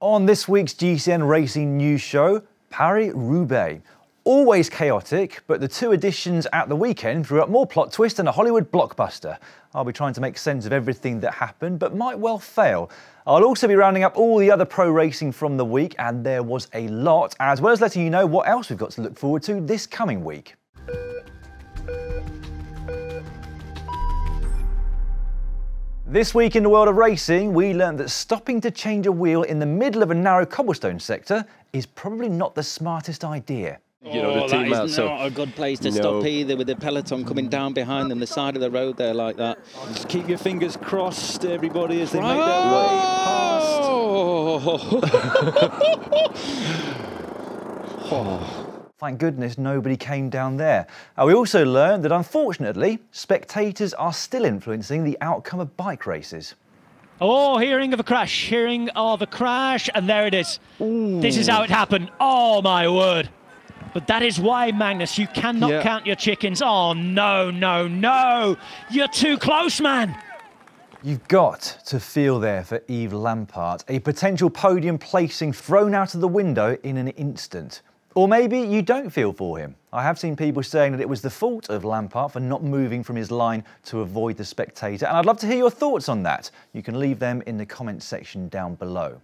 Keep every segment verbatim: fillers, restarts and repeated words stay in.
On this week's G C N Racing News Show, Paris-Roubaix. Always chaotic, but the two editions at the weekend threw up more plot twists than a Hollywood blockbuster. I'll be trying to make sense of everything that happened, but might well fail. I'll also be rounding up all the other pro racing from the week, and there was a lot, as well as letting you know what else we've got to look forward to this coming week. This week in the world of racing, we learned that stopping to change a wheel in the middle of a narrow cobblestone sector is probably not the smartest idea. You know, oh, the team that is out, not so a good place to no. stop either, with the peloton coming down behind them, the side of the road there like that. Just keep your fingers crossed, everybody, as they oh. make their way past. oh. Thank goodness nobody came down there. Uh, we also learned that, unfortunately, spectators are still influencing the outcome of bike races. Oh, hearing of a crash, hearing of a crash, and there it is. Ooh. This is how it happened. Oh, my word. But that is why, Magnus, you cannot yeah. count your chickens. Oh, no, no, no. You're too close, man. You've got to feel there for Yves Lampaert, a potential podium placing thrown out of the window in an instant. Or maybe you don't feel for him. I have seen people saying that it was the fault of Lampaert for not moving from his line to avoid the spectator, and I'd love to hear your thoughts on that. You can leave them in the comments section down below.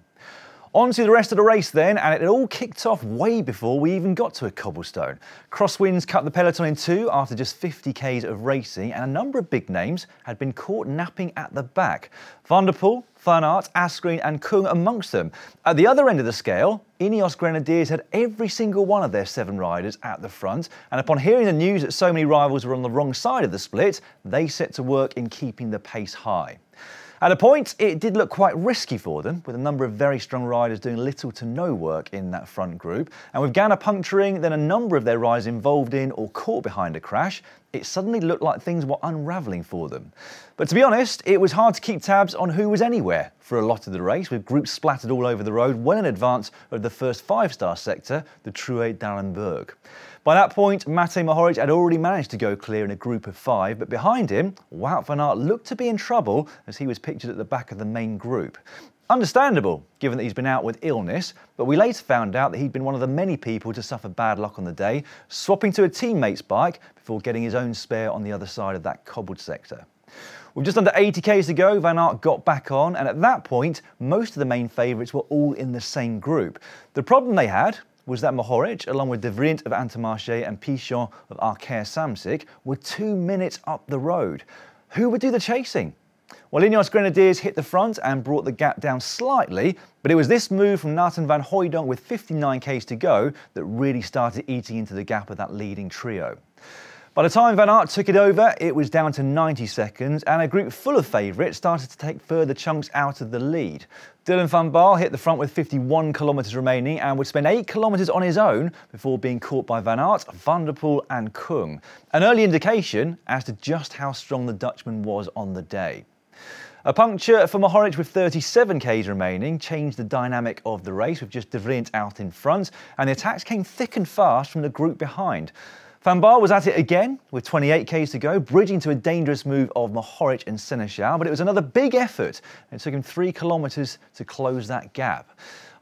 On to the rest of the race then, and it all kicked off way before we even got to a cobblestone. Crosswinds cut the peloton in two after just fifty Ks of racing, and a number of big names had been caught napping at the back. Van der Poel, Van Aert, Asgreen and Kung amongst them. At the other end of the scale, Ineos Grenadiers had every single one of their seven riders at the front, and upon hearing the news that so many rivals were on the wrong side of the split, they set to work in keeping the pace high. At a point, it did look quite risky for them, with a number of very strong riders doing little to no work in that front group. And with Ganna puncturing, then a number of their riders involved in or caught behind a crash, it suddenly looked like things were unravelling for them. But to be honest, it was hard to keep tabs on who was anywhere for a lot of the race, with groups splattered all over the road well in advance of the first five-star sector, the Truet d'Arenberg. By that point, Matej Mohorič had already managed to go clear in a group of five, but behind him, Wout van Aert looked to be in trouble as he was pictured at the back of the main group. Understandable, given that he's been out with illness, but we later found out that he'd been one of the many people to suffer bad luck on the day, swapping to a teammate's bike before getting his own spare on the other side of that cobbled sector. With just under eighty Ks to go, Van Aert got back on, and at that point, most of the main favourites were all in the same group. The problem they had was that Mohorič, along with Devriendt of Intermarché and Pichon of Arkéa Samsic, were two minutes up the road. Who would do the chasing? Well, Ineos Grenadiers hit the front and brought the gap down slightly, but it was this move from Nathan van Hooydonck with fifty-nine Ks to go that really started eating into the gap of that leading trio. By the time Van Aert took it over, it was down to ninety seconds, and a group full of favourites started to take further chunks out of the lead. Dylan van Baarle hit the front with fifty-one kilometres remaining and would spend eight kilometres on his own before being caught by Van Aert, Van der Poel and Kung. An early indication as to just how strong the Dutchman was on the day. A puncture for Mohorič with thirty-seven Ks remaining changed the dynamic of the race, with just De Vreese out in front, and the attacks came thick and fast from the group behind. Van Baarle was at it again with twenty-eight Ks to go, bridging to a dangerous move of Mohorič and Senechal, but it was another big effort. It took him three kilometres to close that gap.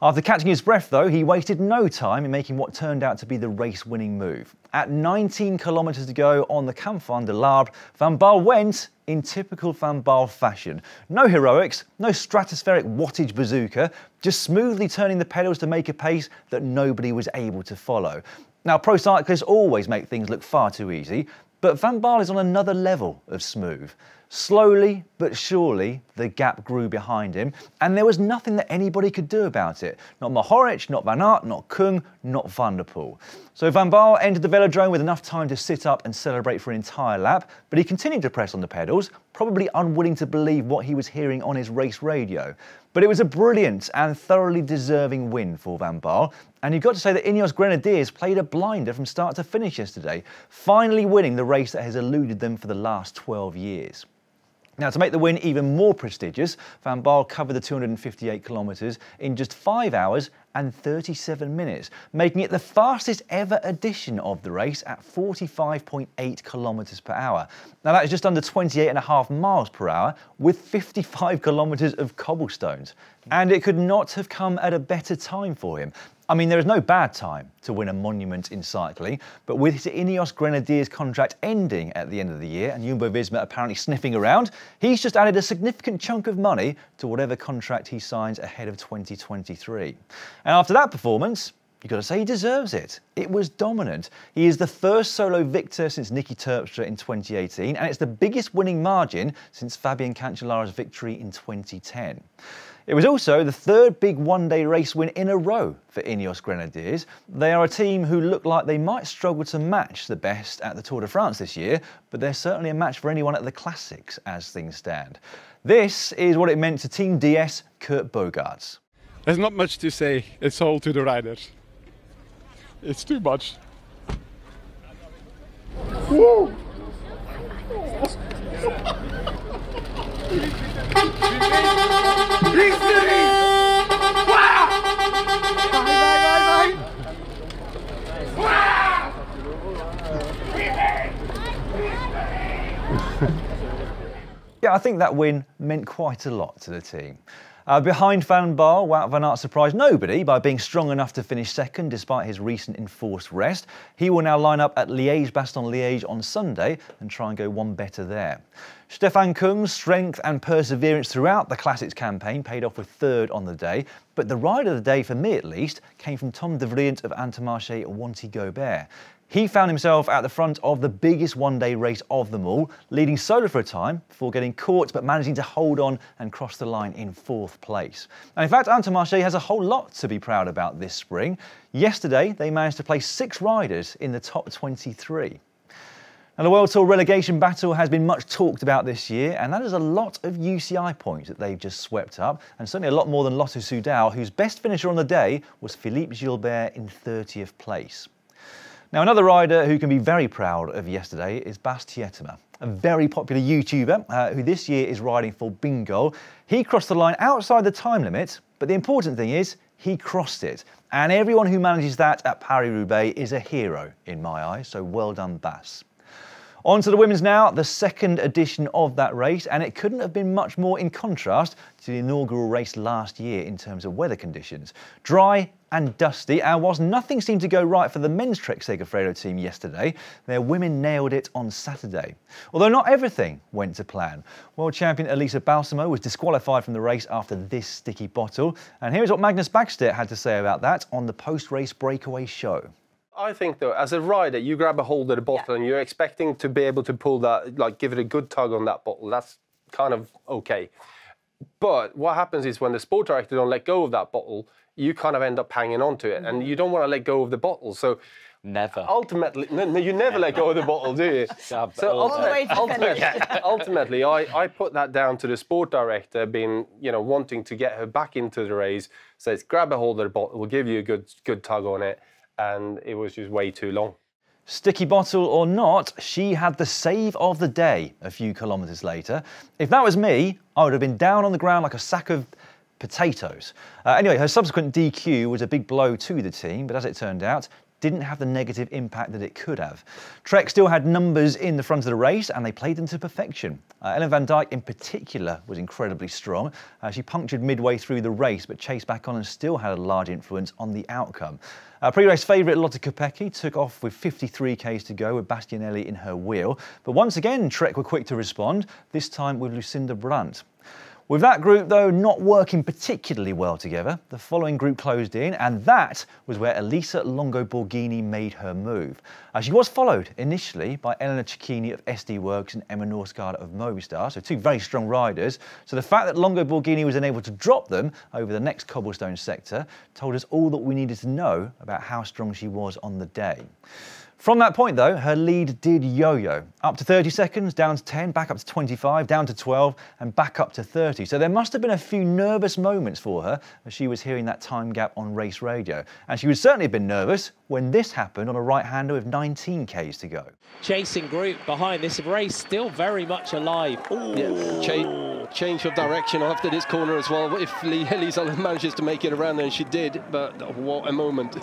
After catching his breath, though, he wasted no time in making what turned out to be the race-winning move. At nineteen kilometres to go on the Camp Fond de l'Arbre, Van Baarle went in typical Van Baarle fashion. No heroics, no stratospheric wattage bazooka, just smoothly turning the pedals to make a pace that nobody was able to follow. Now, pro cyclists always make things look far too easy, but Van Baarle is on another level of smooth. Slowly but surely, the gap grew behind him, and there was nothing that anybody could do about it. Not Mohorič, not Van Aert, not Kung, not Van der Poel. So Van Baarle entered the velodrome with enough time to sit up and celebrate for an entire lap, but he continued to press on the pedals, probably unwilling to believe what he was hearing on his race radio. But it was a brilliant and thoroughly deserving win for Van Baarle, and you've got to say that Ineos Grenadiers played a blinder from start to finish yesterday, finally winning the race that has eluded them for the last twelve years. Now, to make the win even more prestigious, Van Baarle covered the two hundred fifty-eight kilometres in just five hours and thirty-seven minutes, making it the fastest ever edition of the race at forty-five point eight kilometres per hour. Now that is just under twenty-eight and a half miles per hour with fifty-five kilometres of cobblestones. And it could not have come at a better time for him. I mean, there is no bad time to win a monument in cycling, but with his Ineos Grenadiers contract ending at the end of the year and Jumbo Visma apparently sniffing around, he's just added a significant chunk of money to whatever contract he signs ahead of twenty twenty-three. And after that performance, you've got to say he deserves it. It was dominant. He is the first solo victor since Nicky Terpstra in twenty eighteen, and it's the biggest winning margin since Fabian Cancellara's victory in twenty ten. It was also the third big one-day race win in a row for Ineos Grenadiers. They are a team who look like they might struggle to match the best at the Tour de France this year, but they're certainly a match for anyone at the Classics as things stand. This is what it meant to Team D S Kurt Bogarts. There's not much to say. It's all to the riders. It's too much. Whoa. Yeah, I think that win meant quite a lot to the team. Uh, behind Van Baarle, Wout van Aert surprised nobody by being strong enough to finish second despite his recent enforced rest. He will now line up at Liège-Bastogne-Liège on Sunday and try and go one better there. Stefan Kung's strength and perseverance throughout the Classics campaign paid off with third on the day, but the ride of the day, for me at least, came from Tom Devriendt of Intermarché Wanty Gobert. He found himself at the front of the biggest one-day race of them all, leading solo for a time before getting caught but managing to hold on and cross the line in fourth place. And in fact, Intermarché has a whole lot to be proud about this spring. Yesterday, they managed to place six riders in the top twenty-three. Now, the World Tour relegation battle has been much talked about this year, and that is a lot of U C I points that they've just swept up, and certainly a lot more than Lotto Soudal, whose best finisher on the day was Philippe Gilbert in thirtieth place. Now, another rider who can be very proud of yesterday is Bas Tietema, a very popular YouTuber uh, who this year is riding for Bingo. He crossed the line outside the time limit, but the important thing is he crossed it. And everyone who manages that at Paris-Roubaix is a hero in my eyes, so well done, Bas. On to the women's now, the second edition of that race, and it couldn't have been much more in contrast to the inaugural race last year in terms of weather conditions. Dry and dusty, and whilst nothing seemed to go right for the men's Trek-Segafredo team yesterday, their women nailed it on Saturday. Although not everything went to plan. World champion Elisa Balsamo was disqualified from the race after this sticky bottle, and here is what Magnus Baxter had to say about that on the post-race breakaway show. I think, though, as a rider, you grab a hold of the bottle yeah. and you're expecting to be able to pull that, like, give it a good tug on that bottle. That's kind of okay. But what happens is when the sport director don't let go of that bottle, you kind of end up hanging on to it, and you don't want to let go of the bottle. So never. Ultimately, no, no, you never let go of the bottle, do you? So ultimately, ultimately, ultimately I, I put that down to the sport director being, you know, wanting to get her back into the race. Says, grab a hold of the bottle, we'll give you a good, good tug on it. And it was just way too long. Sticky bottle or not, she had the save of the day a few kilometres later. If that was me, I would have been down on the ground like a sack of potatoes. Uh, anyway, her subsequent D Q was a big blow to the team, but as it turned out, didn't have the negative impact that it could have. Trek still had numbers in the front of the race, and they played them to perfection. Uh, Ellen van Dijk in particular was incredibly strong. Uh, she punctured midway through the race, but chased back on and still had a large influence on the outcome. Uh, Pre-race favourite Lotte Kopecky took off with fifty-three Ks to go with Bastianelli in her wheel, but once again Trek were quick to respond, this time with Lucinda Brandt. With that group, though, not working particularly well together, the following group closed in, and that was where Elisa Longo-Borghini made her move. Uh, she was followed initially by Elena Cecchini of S D Works and Emma Norsgaard of Movistar, so two very strong riders. So the fact that Longo-Borghini was unable to drop them over the next cobblestone sector told us all that we needed to know about how strong she was on the day. From that point, though, her lead did yo-yo. Up to thirty seconds, down to ten, back up to twenty-five, down to twelve, and back up to thirty. So there must have been a few nervous moments for her as she was hearing that time gap on race radio. And she would certainly have been nervous when this happened on a right-hander with nineteen Ks to go. Chasing group behind this race, still very much alive. Ooh. Yeah. Ch change of direction after this corner as well, if Elisa manages to make it around, and she did, but what a moment.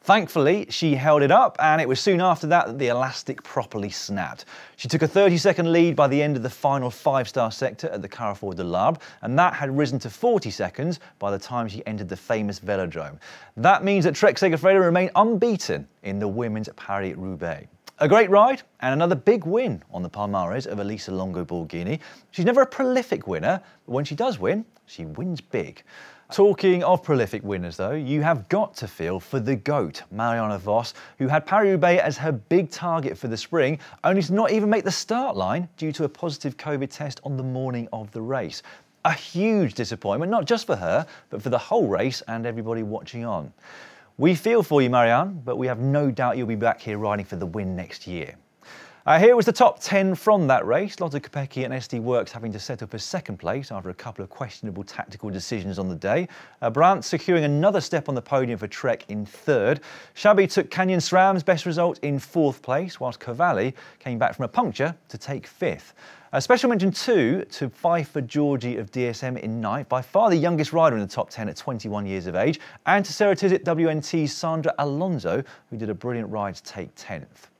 Thankfully, she held it up, and it was soon after that that the elastic properly snapped. She took a thirty second lead by the end of the final five star sector at the Camp Fond de l'Arbre, and that had risen to forty seconds by the time she entered the famous velodrome. That means that Trek-Segafredo remain unbeaten in the women's Paris-Roubaix. A great ride and another big win on the palmarès of Elisa Longo-Borghini. She's never a prolific winner, but when she does win, she wins big. Talking of prolific winners though, you have got to feel for the GOAT, Marianne Vos, who had Paris-Roubaix as her big target for the spring, only to not even make the start line due to a positive COVID test on the morning of the race. A huge disappointment, not just for her, but for the whole race and everybody watching on. We feel for you, Marianne, but we have no doubt you'll be back here riding for the win next year. Uh, here was the top ten from that race, Lotte Kopecky and S D Works having to set up a second place after a couple of questionable tactical decisions on the day. Uh, Brandt securing another step on the podium for Trek in third. Shabby took Canyon Sram's best result in fourth place, whilst Cavalli came back from a puncture to take fifth. A special mention too to Pfeiffer Georgie of D S M in ninth, by far the youngest rider in the top ten at twenty-one years of age, and to Sarah Tizzit W N T's Sandra Alonso, who did a brilliant ride to take tenth.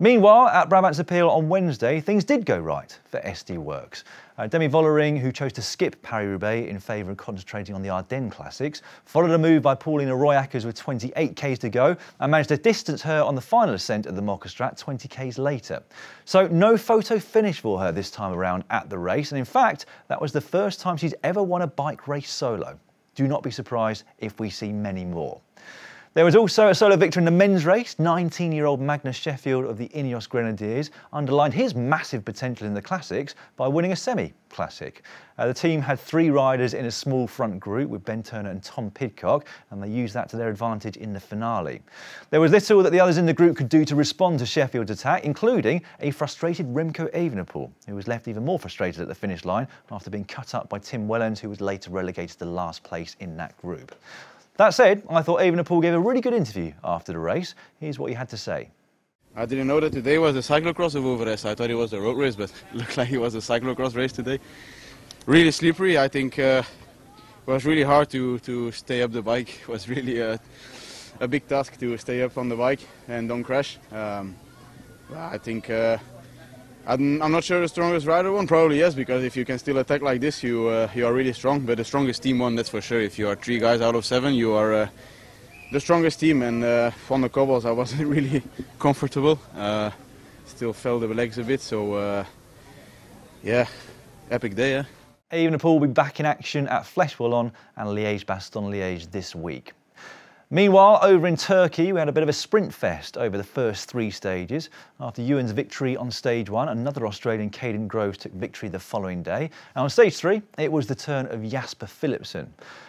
Meanwhile, at Brabant's Appeal on Wednesday, things did go right for S D Works. Uh, Demi Vollering, who chose to skip Paris-Roubaix in favour of concentrating on the Ardennes Classics, followed a move by Paulina Royackers with twenty-eight Ks to go and managed to distance her on the final ascent of the Mokerstraat twenty Ks later. So no photo finish for her this time around at the race, and in fact, that was the first time she's ever won a bike race solo. Do not be surprised if we see many more. There was also a solo victor in the men's race. nineteen year old Magnus Sheffield of the Ineos Grenadiers underlined his massive potential in the classics by winning a semi-classic. Uh, the team had three riders in a small front group with Ben Turner and Tom Pidcock, and they used that to their advantage in the finale. There was little that the others in the group could do to respond to Sheffield's attack, including a frustrated Remco Evenepoel, who was left even more frustrated at the finish line after being cut up by Tim Wellens, who was later relegated to last place in that group. That said, I thought Evenepoel gave a really good interview after the race. Here's what he had to say. I didn't know that today was a cyclocross of Overest. I thought it was a road race, but it looked like it was a cyclocross race today. Really slippery. I think uh, it was really hard to, to stay up the bike. It was really a, a big task to stay up on the bike and don't crash. Um, I think uh, I'm, I'm not sure the strongest rider won. Probably yes, because if you can still attack like this, you uh, you are really strong. But the strongest team won, that's for sure. If you are three guys out of seven, you are uh, the strongest team. And uh, on the cobbles, I wasn't really comfortable. Uh, still felt the legs a bit. So uh, yeah, epic day. Yeah. Evenepoel will be back in action at Flesh Wallon and Liège-Bastogne-Liège this week. Meanwhile, over in Turkey, we had a bit of a sprint fest over the first three stages. After Ewan's victory on stage one, another Australian, Caden Groves, took victory the following day. And on stage three, it was the turn of Jasper Philipsen.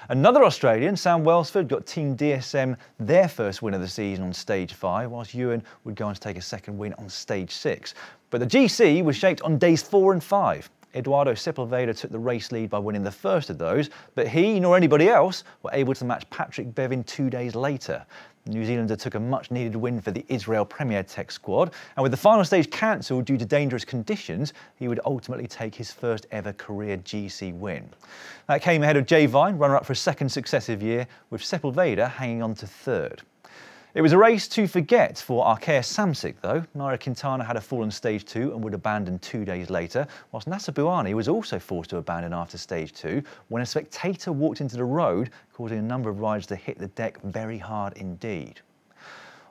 Another Australian, Sam Welsford, got Team D S M their first win of the season on stage five, whilst Ewan would go on to take a second win on stage six. But the G C was shaped on days four and five. Eduardo Sepulveda took the race lead by winning the first of those, but he, nor anybody else, were able to match Patrick Bevin two days later. The New Zealander took a much-needed win for the Israel Premier Tech squad, and with the final stage cancelled due to dangerous conditions, he would ultimately take his first ever career G C win. That came ahead of Jay Vine, runner-up for a second successive year, with Sepulveda hanging on to third. It was a race to forget for Arkéa Samsic though. Nairo Quintana had a fall on stage two and would abandon two days later, whilst Nasser Buani was also forced to abandon after stage two when a spectator walked into the road, causing a number of riders to hit the deck very hard indeed.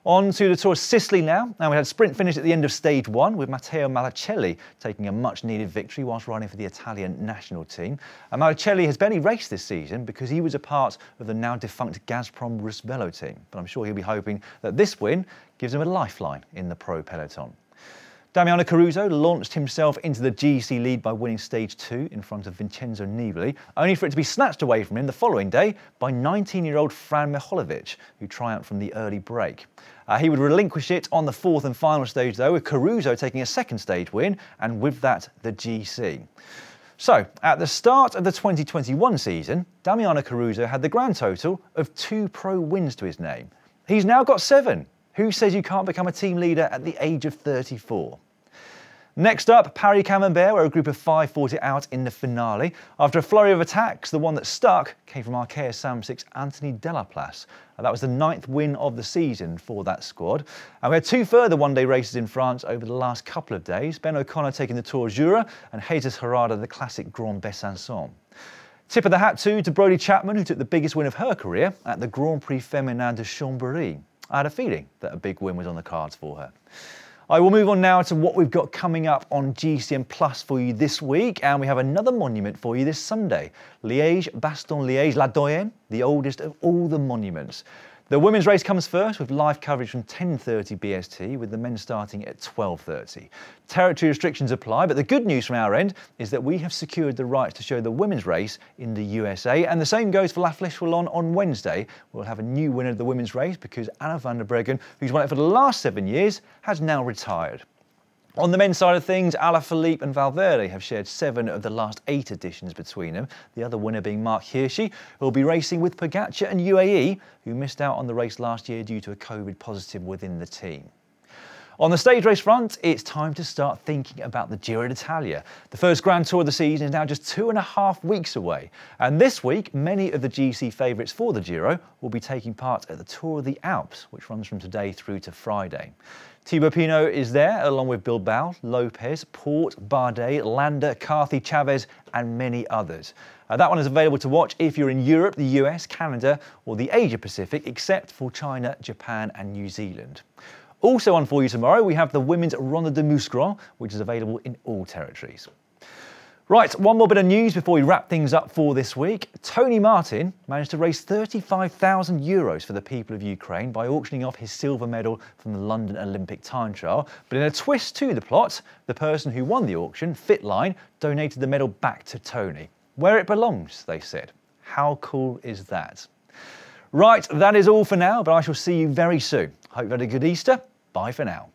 On to the Tour of Sicily now, and we had a sprint finish at the end of stage one with Matteo Malicelli taking a much-needed victory whilst riding for the Italian national team. And Malicelli has barely raced this season because he was a part of the now-defunct Gazprom Rusvelo team, but I'm sure he'll be hoping that this win gives him a lifeline in the pro peloton. Damiano Caruso launched himself into the G C lead by winning stage two in front of Vincenzo Nibali, only for it to be snatched away from him the following day by nineteen year old Fran Mihalovic, who triumphed from the early break. Uh, he would relinquish it on the fourth and final stage though, with Caruso taking a second stage win, and with that, the G C. So, at the start of the twenty twenty-one season, Damiano Caruso had the grand total of two pro wins to his name. He's now got seven. Who says you can't become a team leader at the age of thirty-four? Next up, Paris-Camembert were a group of five fought it out in the finale. After a flurry of attacks, the one that stuck came from Arkéa Samsic's Anthony Delaplace. That was the ninth win of the season for that squad. And we had two further one-day races in France over the last couple of days. Ben O'Connor taking the Tour Jura and Jesus Herrada the classic Grand Besançon. Tip of the hat too to Brodie Chapman, who took the biggest win of her career at the Grand Prix Féminin de Chambéry. I had a feeling that a big win was on the cards for her. I will move on now to what we've got coming up on G C N Plus for you this week, and we have another monument for you this Sunday. Liège-Bastogne-Liège, La Doyenne, the oldest of all the monuments. The women's race comes first with live coverage from ten thirty B S T, with the men starting at twelve thirty. Territory restrictions apply, but the good news from our end is that we have secured the rights to show the women's race in the U S A, and the same goes for La Flèche Wallonne on Wednesday. We'll have a new winner of the women's race because Anna van der Breggen, who's won it for the last seven years, has now retired. On the men's side of things, Alaphilippe and Valverde have shared seven of the last eight editions between them, the other winner being Mark Hirschi, who will be racing with Pogacar and U A E, who missed out on the race last year due to a COVID positive within the team. On the stage race front, it's time to start thinking about the Giro d'Italia. The first Grand Tour of the season is now just two and a half weeks away. And this week, many of the G C favourites for the Giro will be taking part at the Tour of the Alps, which runs from today through to Friday. Thibaut Pinot is there, along with Bilbao, Lopez, Porte, Bardet, Landa, Carthy, Chavez and many others. Uh, that one is available to watch if you're in Europe, the U S, Canada or the Asia-Pacific, except for China, Japan and New Zealand. Also on for you tomorrow, we have the women's Ronde de Mouscron, which is available in all territories. Right, one more bit of news before we wrap things up for this week. Tony Martin managed to raise thirty-five thousand euros for the people of Ukraine by auctioning off his silver medal from the London Olympic time trial. But in a twist to the plot, the person who won the auction, Fitline, donated the medal back to Tony. Where it belongs, they said. How cool is that? Right, that is all for now, but I shall see you very soon. Hope you had a good Easter. Bye for now.